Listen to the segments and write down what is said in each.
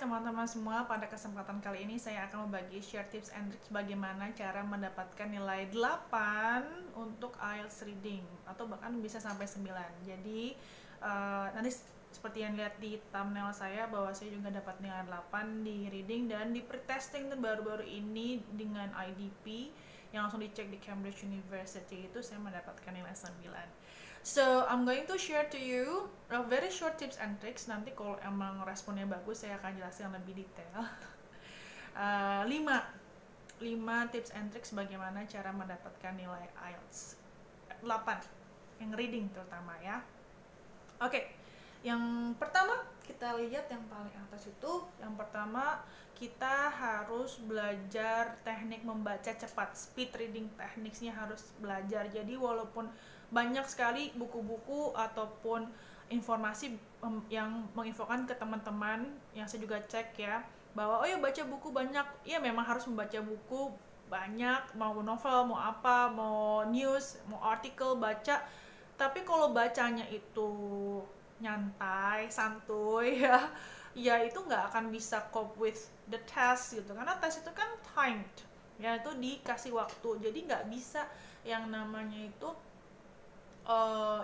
teman-teman semua, pada kesempatan kali ini saya akan membagi share tips and tricks bagaimana cara mendapatkan nilai 8 untuk IELTS reading atau bahkan bisa sampai 9. Jadi nanti seperti yang lihat di thumbnail saya bahwa saya juga dapat nilai 8 di reading dan di pretesting baru-baru ini dengan IDP yang langsung dicek di Cambridge University itu saya mendapatkan nilai 9. So, I'm going to share to you a very short tips and tricks. Nanti kalau emang responnya bagus saya akan jelasin lebih detail. 5 tips and tricks bagaimana cara mendapatkan nilai IELTS 8 yang reading terutama ya. Oke. Yang pertama, kita lihat yang paling atas itu. Yang pertama, kita harus belajar teknik membaca cepat. Speed reading techniques-nya harus belajar. Jadi, walaupun banyak sekali buku-buku ataupun informasi yang menginfokan ke teman-teman, yang saya juga cek ya, bahwa, oh ya baca buku banyak. Ya, memang harus membaca buku banyak, mau novel, mau apa, mau news, mau artikel, baca. Tapi kalau bacanya itu nyantai, santuy ya, itu nggak akan bisa cope with the test gitu, karena tes itu kan timed ya, itu dikasih waktu, jadi nggak bisa yang namanya itu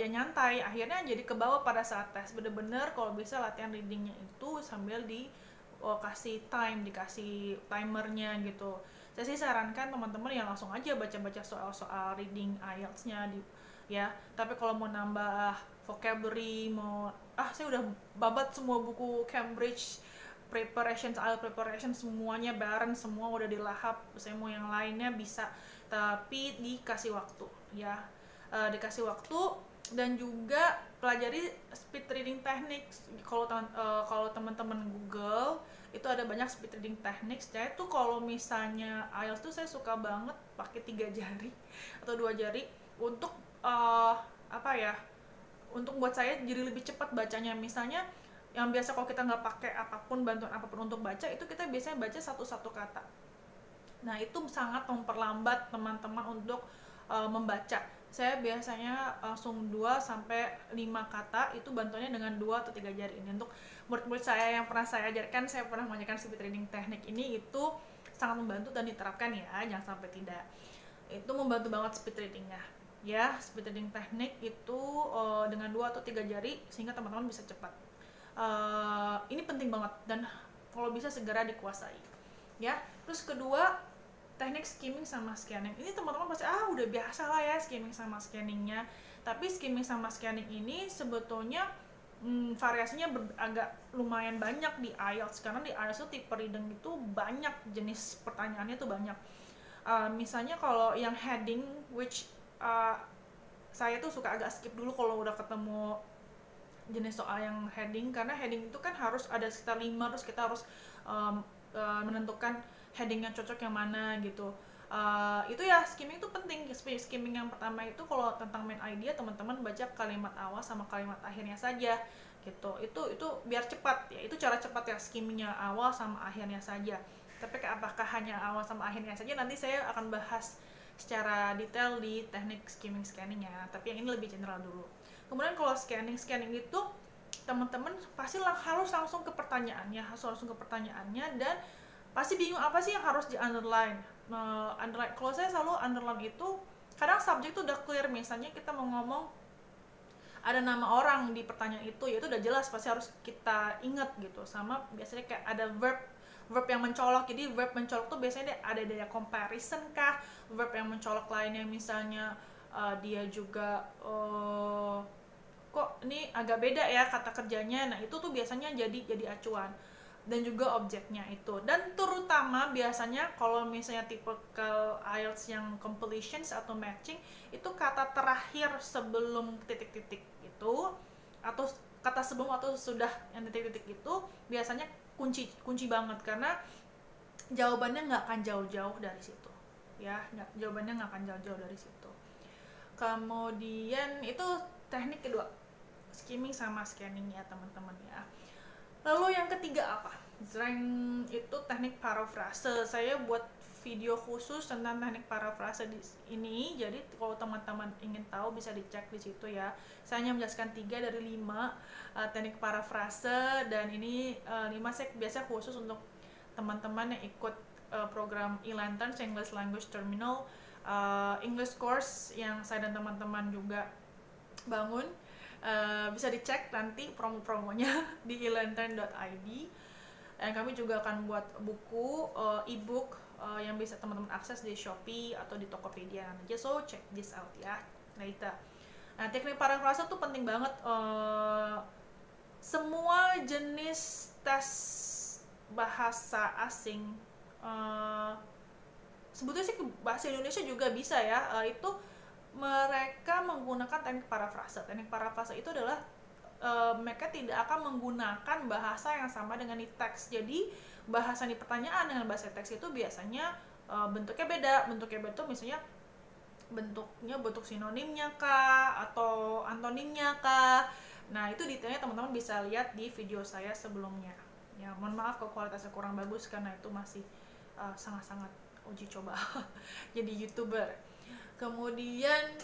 ya nyantai, akhirnya jadi ke bawah pada saat tes. Bener-bener kalau bisa latihan readingnya itu sambil dikasih time, dikasih timernya gitu. Saya sih sarankan teman-teman yang langsung aja baca-baca soal-soal reading IELTS-nya ya, tapi kalau mau nambah vocabulary, mau saya udah babat semua buku Cambridge Preparations, IELTS Preparation semuanya bareng, semua udah dilahap, saya mau yang lainnya bisa, tapi dikasih waktu ya, dikasih waktu. Dan juga pelajari speed reading techniques. Kalau teman-teman Google itu ada banyak speed reading techniques. Saya tuh kalau misalnya IELTS tuh saya suka banget pakai 3 jari atau 2 jari untuk untuk buat saya jadi lebih cepat bacanya. Misalnya yang biasa kalau kita nggak pakai apapun, bantuan apapun untuk baca, itu kita biasanya baca satu-satu kata. Nah, itu sangat memperlambat teman-teman untuk membaca. Saya biasanya langsung 2-5 kata, itu bantuannya dengan 2 atau 3 jari ini. Untuk murid-murid saya yang pernah saya ajarkan, saya pernah mengajarkan speed reading teknik ini, itu sangat membantu dan diterapkan ya, jangan sampai tidak. Itu membantu banget speed readingnya. Ya, speed reading teknik itu dengan 2 atau 3 jari sehingga teman-teman bisa cepat. Ini penting banget dan kalau bisa segera dikuasai. Ya, terus kedua, teknik skimming sama scanning. Ini teman-teman pasti udah biasa lah ya skimming sama scanningnya. Tapi skimming sama scanning ini sebetulnya variasinya agak lumayan banyak di IELTS, karena di IELTS itu tipe reading itu banyak, jenis pertanyaannya itu banyak. Misalnya kalau yang heading, which saya tuh suka agak skip dulu kalau udah ketemu jenis soal yang heading, karena heading itu kan harus ada sekitar 5, terus kita harus menentukan heading yang cocok yang mana gitu. Itu ya, skimming itu penting. Skimming yang pertama itu kalau tentang main idea, teman-teman baca kalimat awal sama kalimat akhirnya saja gitu. Itu biar cepat ya, itu cara cepat ya, skimmingnya awal sama akhirnya saja. Tapi apakah hanya awal sama akhirnya saja, nanti saya akan bahas secara detail di teknik skimming scanning ya, tapi yang ini lebih general dulu. Kemudian kalau scanning itu teman-teman pasti harus langsung ke pertanyaannya, dan pasti bingung apa sih yang harus di underline. Underline, kalau saya selalu underline itu kadang subjek itu udah clear, misalnya kita mau ngomong ada nama orang di pertanyaan itu, ya itu udah jelas pasti harus kita ingat gitu. Sama biasanya kayak ada verb yang mencolok. Jadi verb mencolok tuh biasanya ada comparison kah, verb yang mencolok lainnya misalnya dia juga kok ini agak beda ya kata kerjanya. Nah, itu tuh biasanya jadi acuan. Dan juga objeknya itu. Dan terutama biasanya kalau misalnya tipe ke IELTS yang completions atau matching, itu kata terakhir sebelum titik-titik itu, atau kata sebelum atau sudah yang titik-titik itu biasanya kunci banget, karena jawabannya nggak akan jauh-jauh dari situ ya, kemudian itu teknik kedua, skimming sama scanning ya teman-teman ya. Lalu yang ketiga apa? Itu teknik parafrase. Saya buat video khusus tentang teknik parafrase ini. Jadi kalau teman-teman ingin tahu bisa dicek di situ ya. Saya hanya menjelaskan 3 dari 5 teknik parafrase, dan ini 5 saya biasa khusus untuk teman-teman yang ikut program Elantern English Language Terminal, English course yang saya dan teman-teman juga bangun. Bisa dicek nanti promo-promonya di ilanten.id. Dan kami juga akan buat buku, e-book yang bisa teman-teman akses di Shopee atau di Tokopedia aja. So check this out ya later. Nah, teknik parafrase tuh penting banget. Semua jenis tes bahasa asing, sebetulnya sih bahasa Indonesia juga bisa ya. Itu mereka menggunakan teknik parafrase. Teknik parafrase itu adalah mereka tidak akan menggunakan bahasa yang sama dengan di teks. Jadi bahasa di pertanyaan dengan bahasa teks itu biasanya bentuknya beda. Bentuknya beda, misalnya bentuknya bentuk sinonimnya kah atau antonimnya kah. Nah, itu detailnya teman-teman bisa lihat di video saya sebelumnya. Ya, mohon maaf kalau kualitasnya kurang bagus karena itu masih sangat-sangat uji coba jadi YouTuber. Kemudian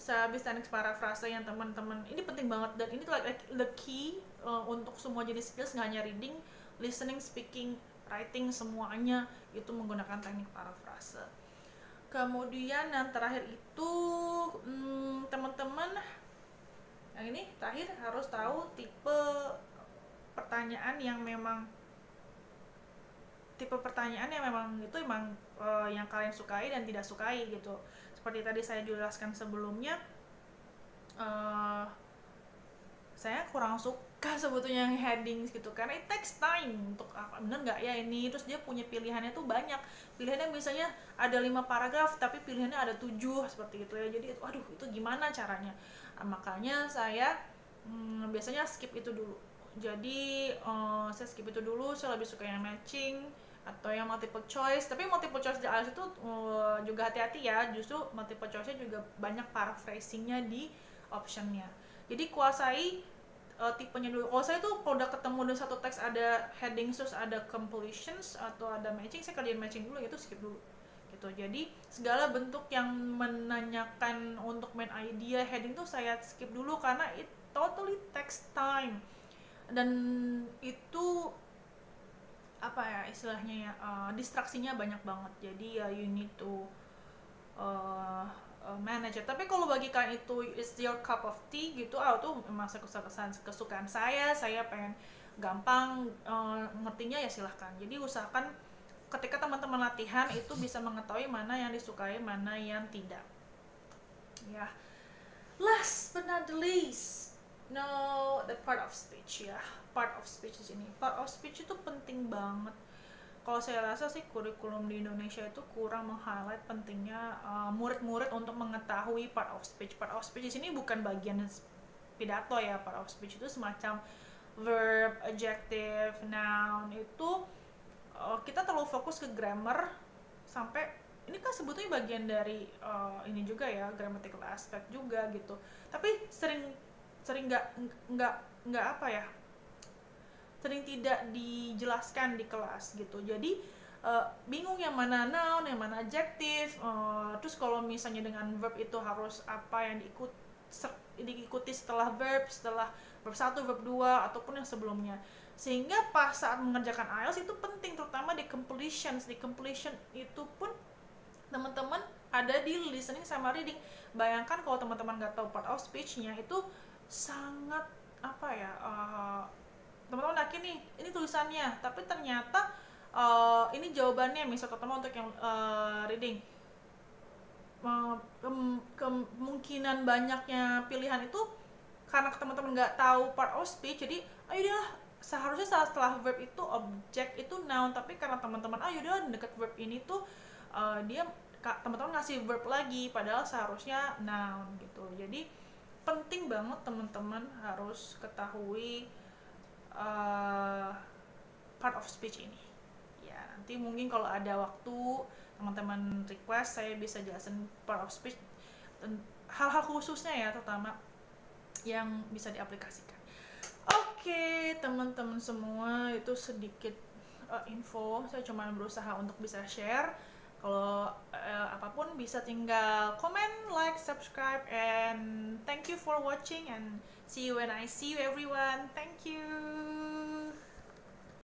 sehabis teknik parafrase yang teman-teman, ini penting banget, dan ini the key untuk semua jenis skills, nggak hanya reading, listening, speaking, writing, semuanya itu menggunakan teknik parafrase. Kemudian yang terakhir itu teman-teman yang ini terakhir harus tahu tipe pertanyaan yang memang itu emang yang kalian sukai dan tidak sukai gitu. Seperti tadi saya jelaskan sebelumnya, saya kurang suka sebetulnya yang headings gitu karena it takes time untuk apa bener nggak ya ini. Terus dia punya pilihannya tuh banyak, pilihannya misalnya ada 5 paragraf tapi pilihannya ada 7 seperti itu ya. Jadi aduh itu gimana caranya. Makanya saya biasanya skip itu dulu. Jadi saya skip itu dulu, saya lebih suka yang matching atau yang multiple choice. Tapi multiple choice di IELTS itu juga hati-hati ya, justru multiple choice-nya juga banyak paraphrasing-nya di option-nya. Jadi kuasai tipenya dulu. Kalau saya tuh kalau udah ketemu dengan satu teks ada headings terus ada completions atau ada matching, saya kerjain matching dulu, itu skip dulu gitu. Jadi segala bentuk yang menanyakan untuk main idea heading tuh saya skip dulu karena it totally takes time, dan itu apa ya istilahnya ya, distraksinya banyak banget. Jadi ya you need to manage. Tapi kalau bagi kalian itu is your cup of tea gitu, itu masa kesukaan saya pengen gampang ngertinya ya silahkan. Jadi usahakan ketika teman-teman latihan itu bisa mengetahui mana yang disukai mana yang tidak ya. Last but not the least, no, the part of speech ya. Part of speech di sini. Part of speech itu penting banget. Kalau saya rasa sih kurikulum di Indonesia itu kurang meng-highlight pentingnya murid-murid untuk mengetahui part of speech. Part of speech di sini bukan bagian pidato ya. Part of speech itu semacam verb, adjective, noun. Itu kita terlalu fokus ke grammar sampai ini kan sebetulnya bagian dari ini juga ya, grammatical aspect juga gitu. Tapi sering nggak apa ya, sering tidak dijelaskan di kelas gitu. Jadi bingung yang mana noun yang mana adjektif, terus kalau misalnya dengan verb itu harus apa yang diikuti setelah verb 1, verb 2 ataupun yang sebelumnya. Sehingga pas saat mengerjakan IELTS itu penting, terutama di completions. Di completion itu pun teman-teman ada di listening sama reading. Bayangkan kalau teman-teman nggak tahu part of speech-nya itu sangat apa ya, teman-teman laki nih ini tulisannya tapi ternyata ini jawabannya. Misal terutama untuk yang reading, kemungkinan banyaknya pilihan itu karena teman-teman nggak tahu part of speech. Jadi ayolah seharusnya setelah verb itu object itu noun, tapi karena teman-teman ayolah dekat verb ini tuh dia teman-teman ngasih verb lagi padahal seharusnya noun gitu. Jadi penting banget teman-teman harus ketahui part of speech ini ya. Nanti mungkin kalau ada waktu teman-teman request saya bisa jelasin part of speech, hal-hal khususnya ya terutama yang bisa diaplikasikan. Oke teman-teman semua, itu sedikit info, saya cuma berusaha untuk bisa share. Kalau apapun bisa tinggal comment, like, subscribe, and thank you for watching and see you when I see you everyone. Thank you.